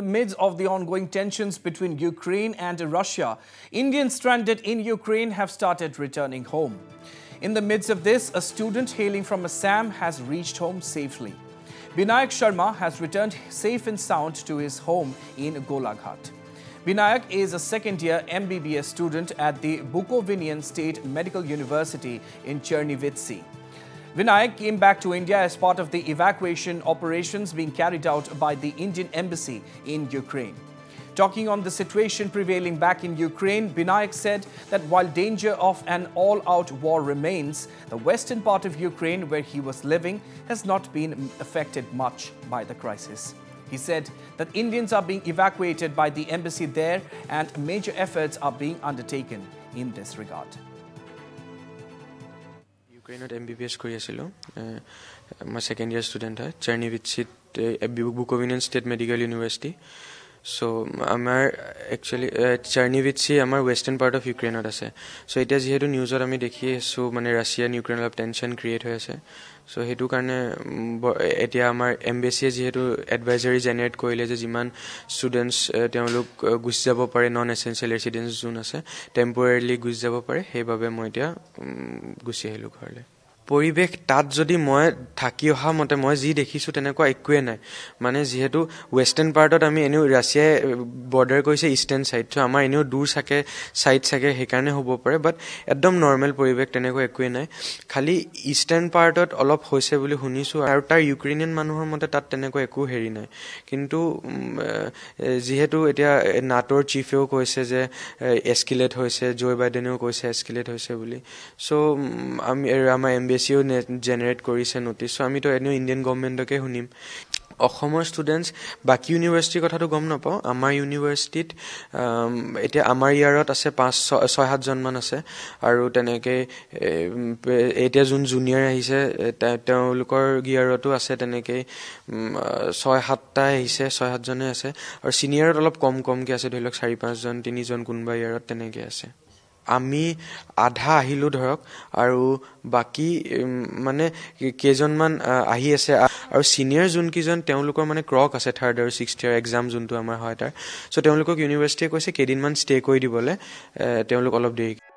the midst of the ongoing tensions between Ukraine and Russia, Indians stranded in Ukraine have started returning home. In the midst of this, a student hailing from Assam has reached home safely. Binayak Sharma has returned safe and sound to his home in Golaghat. Binayak is a second-year MBBS student at the Bukovinian State Medical University in Chernivtsi. Binayak came back to India as part of the evacuation operations being carried out by the Indian Embassy in Ukraine. Talking on the situation prevailing back in Ukraine, Binayak said that while danger of an all-out war remains, the western part of Ukraine where he was living has not been affected much by the crisis. He said that Indians are being evacuated by the embassy there and major efforts are being undertaken in this regard. Ukraine'ot MBBS kori asilo. I'm a second year student at Chernivtsi Bukovinian State Medical University. So, amar actually Chernivtsi amar western part of Ukraine ase. So it has here to news or ami dekhi so mane Russia and Ukraine of tension create hoye ase. So hetu karne etia amar embassy jehetu advisory generate koile je jiman students temolok gusi jabo pare non essential residence zone ase temporarily gusi jabo pare he babe moi etia gusi helu khorle. পৰিবেক তাত যদি মই থাকি অহা মতে মই যি দেখিছো তেনেকুৱা একোৱে নাই মানে যেহেতু ওয়েস্টার্ন পার্টত আমি এনে ৰাছিয়া বৰ্ডাৰ কৈছে ইষ্টাৰ্ন সাইড তো আমাৰ এনেও দূৰ থাকে সাইড থাকে হে কাৰণে হ'ব পাৰে বাট একদম নৰ্মেল পৰিবেক তেনেকুৱা একোৱে নাই খালি ইষ্টাৰ্ন পার্টত অলপ হৈছে বুলি শুনিছো আৰু তাৰ ইউক্ৰেইনিয়ান মানুহৰ মতে তাত তেনেকুৱা একো হেৰি নাই কিন্তু যেহেতু এতিয়া নাটোৰ চিফেও কৈছে যে এস্কেলেট হৈছে জয় বাইডেনেও কৈছে এস্কেলেট হৈছে বুলি সো আমি আমাৰ এমবিসিও জেনারেট কৰিছে নোটিছ আমি তো এনে ইন্ডিয়ান গভর্নমেন্টকে শুনিম অসমৰ স্টুডেন্টস বাকি ইউনিভার্সিটি কথাটো গম নাপাও আমাৰ ইউনিভার্সিটিত এটা আমাৰ ইয়াৰত আছে 5-6-7 জন মান আছে আৰু তেনেকে এটা জুন জুনিয়ৰ আহিছে তেওঁলোকৰ গিয়াৰটো আছে তেনেকে 6-7 টা আহিছে 6-7 জনে আছে আৰু সিনিয়ৰত অলপ কম আছে ধৰিলক 4-5 জন 3 জন কোনবা ইয়াৰত তেনেকে আছে আমি আধা আহিলো ধৰক আৰু বাকি মানে কেজনমান আহি আছে আৰু সিনিয়ৰ জুন কিজন তেওঁলোকৰ মানে ক্ৰক আছে 3rd আৰু 6th ইয়াৰ एग्जाम জুনটো আমাৰ হয় তাৰ সো তেওঁলোকক ইউনিভাৰ্সিটিয়ে কৈছে কেদিনমান স্টে কৰি দিবলে তেওঁলোক অলপ দেৰি